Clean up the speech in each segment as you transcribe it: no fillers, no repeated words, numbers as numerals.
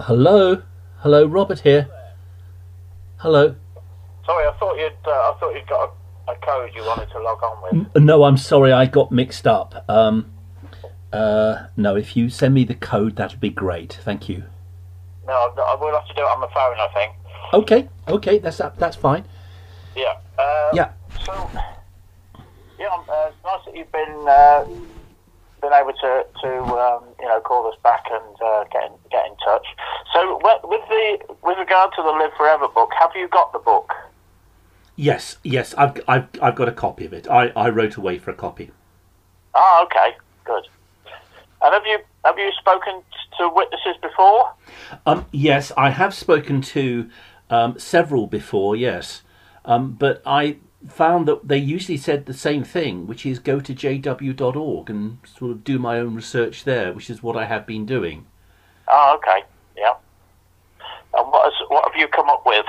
Hello? Hello, Robert here. Hello. Sorry, I thought you'd got a code you wanted to log on with. No, I'm sorry, I got mixed up. No, if you send me the code, that'd be great. Thank you. No, I will have to do it on the phone, I think. Okay, that's fine. Yeah. Yeah. So, yeah, it's nice that you've been able to you know, call us back and get in touch. So, with regard to the Live Forever book, have you got the book? Yes, I've got a copy of it. I wrote away for a copy. Ah, okay, good. And have you spoken to witnesses before? Yes, I have spoken to several before. Yes, but I found that they usually said the same thing, which is go to jw.org and sort of do my own research there, which is what I have been doing. Oh, okay, yeah. And what have you come up with?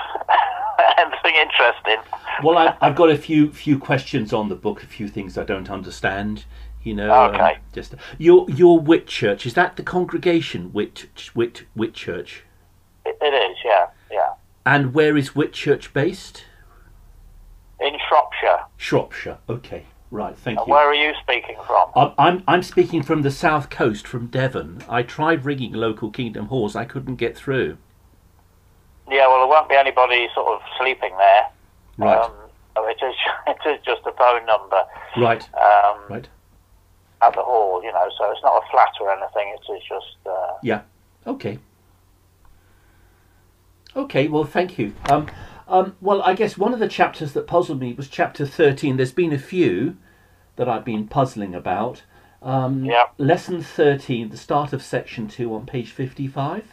Anything interesting? Well, I've got a few questions on the book, a few things I don't understand. You know, okay. Just your Whitchurch, is that the congregation Whitchurch? It is, yeah. And where is Whitchurch based? In Shropshire. Shropshire, okay, right, thank you. Where are you speaking from? I'm speaking from the south coast, from Devon. I tried ringing local Kingdom Halls, I couldn't get through. Yeah, well, there won't be anybody sort of sleeping there. Right. It is just a phone number. Right. Right. At the hall, you know, so it's not a flat or anything. It is just. Yeah. Okay. Okay. Well, thank you. Well, I guess one of the chapters that puzzled me was chapter 13. There's been a few that I've been puzzling about. Yeah. Lesson 13, the start of section 2 on page 55.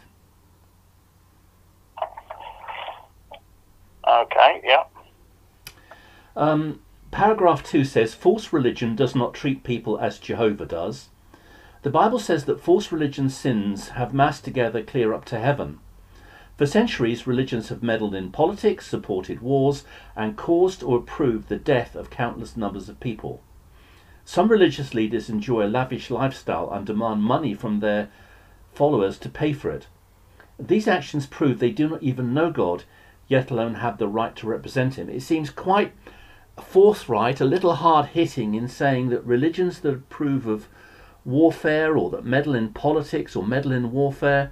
Okay. Yeah. Paragraph 2 says, false religion does not treat people as Jehovah does. The Bible says that false religion's sins have massed together clear up to heaven. For centuries, religions have meddled in politics, supported wars, and caused or approved the death of countless numbers of people. Some religious leaders enjoy a lavish lifestyle and demand money from their followers to pay for it. These actions prove they do not even know God, yet alone have the right to represent him. It seems quite forthright, a little hard-hitting in saying that religions that approve of warfare or that meddle in politics or meddle in warfare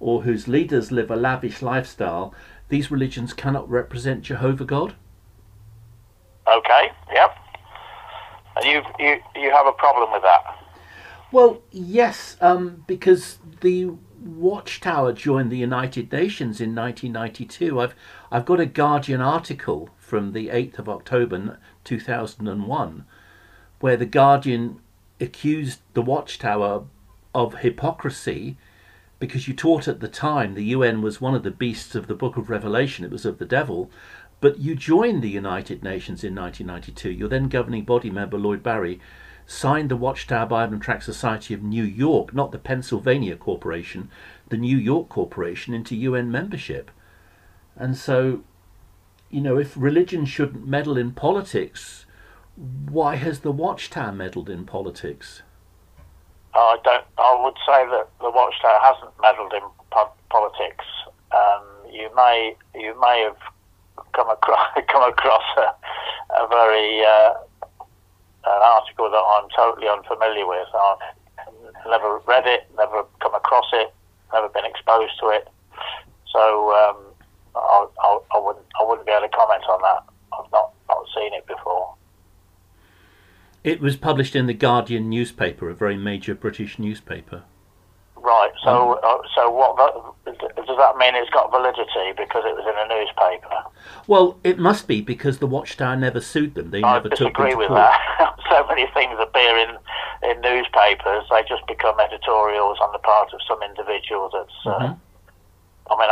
or whose leaders live a lavish lifestyle, these religions cannot represent Jehovah God. Okay, yep. And you have a problem with that? Well, yes, because the Watchtower joined the United Nations in 1992. I've got a Guardian article from the 8th of October 2001 where the Guardian accused the Watchtower of hypocrisy because you taught at the time the UN was one of the beasts of the Book of Revelation, it was of the devil, but you joined the United Nations in 1992. Your then governing body member, Lloyd Barry, signed the Watchtower Bible and Tract Society of New York, not the Pennsylvania Corporation, the New York Corporation, into UN membership. And so, you know, if religion shouldn't meddle in politics, why has the Watchtower meddled in politics? I would say that the Watchtower hasn't meddled in politics. You may have come across a very an article that I'm totally unfamiliar with. I've never read it, never come across it, never been exposed to it. So I wouldn't be able to comment on that. I've not seen it before. It was published in the Guardian newspaper, a very major British newspaper. Right. So so does that mean it's got validity because it was in a newspaper? Well, it must be because the Watchtower never sued them. They never took them to court. I disagree with that. So many things appear in newspapers; they just become editorials on the part of some individual. That's. I mean,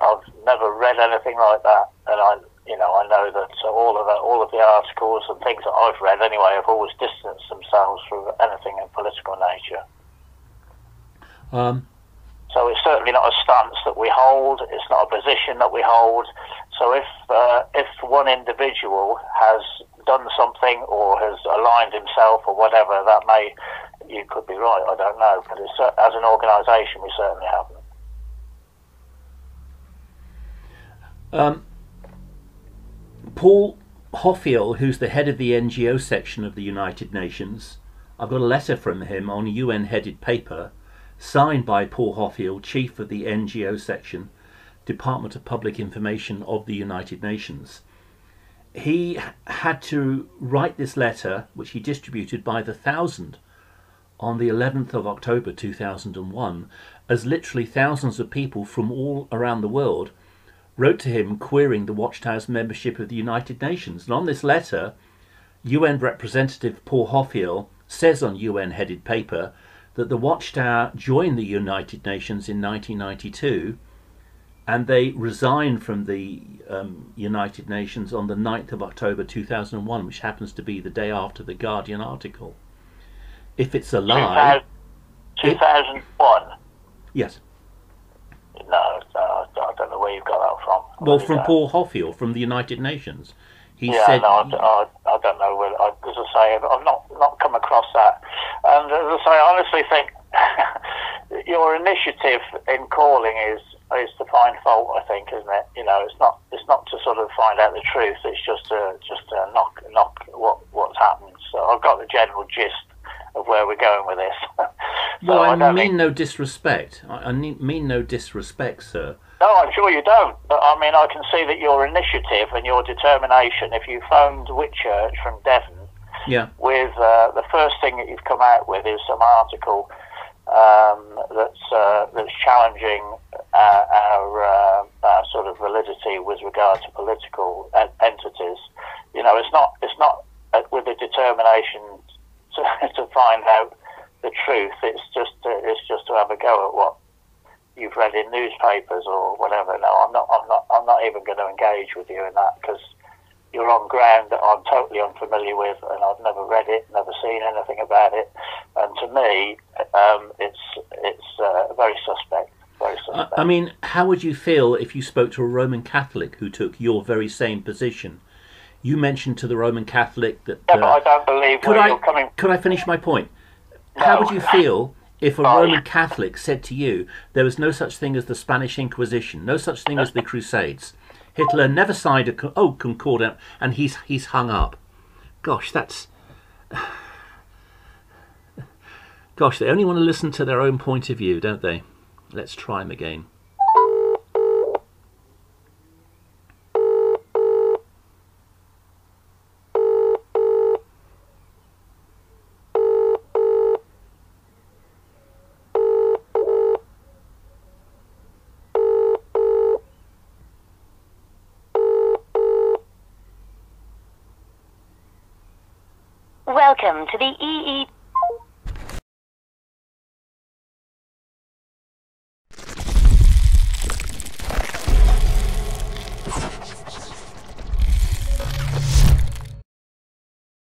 I've never read anything like that, and I know that all of the articles and things that I've read anyway have always distanced themselves from anything of political nature. So it's certainly not a stance that we hold. It's not a position that we hold. So if one individual has done something or has aligned himself or whatever, you could be right. I don't know, but as an organisation, we certainly haven't. Paul Hoffiel, who's the head of the NGO section of the United Nations, I've got a letter from him on UN-headed paper, signed by Paul Hoffiel, chief of the NGO section, Department of Public Information of the United Nations. He had to write this letter, which he distributed by the thousand on the 11th of October 2001, as literally thousands of people from all around the world wrote to him querying the Watchtower's membership of the United Nations. And on this letter, UN representative Paul Hoffiel says on UN-headed paper that the Watchtower joined the United Nations in 1992 and they resigned from the United Nations on the 9th of October 2001, which happens to be the day after the Guardian article. If it's a lie... 2001? Yes. No, I don't know where you've got that from. Well, from Paul Hoffiel, from the United Nations. He said... I don't know. Where, as I say, I've not come across that. And as I say, I honestly think your initiative in calling is to find fault, I think, isn't it? You know, it's not to sort of find out the truth. It's just to knock what's happened. So I've got the general gist of where we're going with this. So well, I mean no disrespect, sir. No, I'm sure you don't. But I mean, I can see that your initiative and your determination, if you phoned Whitchurch from Devon, yeah, with the first thing that you've come out with is some article that's challenging our sort of validity with regard to political entities. You know, it's not with the determination to find out the truth. It's just to have a go at what you've read in newspapers or whatever. No, I'm not even going to engage with you in that, because you're on ground that I'm totally unfamiliar with, and I've never read it, never seen anything about it. And to me, it's very suspect. Very suspect. I mean, how would you feel if you spoke to a Roman Catholic who took your very same position? You mentioned to the Roman Catholic that... Yeah, but I don't believe where you're coming... Could I finish my point? No. How would you feel if a Roman Catholic said to you, there was no such thing as the Spanish Inquisition, no such thing as the Crusades? Hitler never signed a Concordat, and he's hung up. Gosh, that's... Gosh, they only want to listen to their own point of view, don't they? Let's try them again. Welcome to the EE.